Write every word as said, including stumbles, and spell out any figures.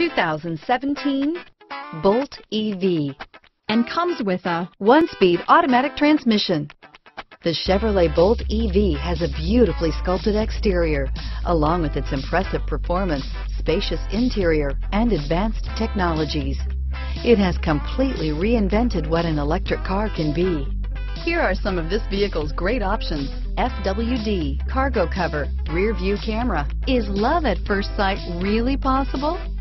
two thousand seventeen Bolt E V, and comes with a one-speed automatic transmission. The Chevrolet Bolt E V has a beautifully sculpted exterior, along with its impressive performance, spacious interior, and advanced technologies. It has completely reinvented what an electric car can be. Here are some of this vehicle's great options: F W D, cargo cover, rear view camera. Is love at first sight really possible?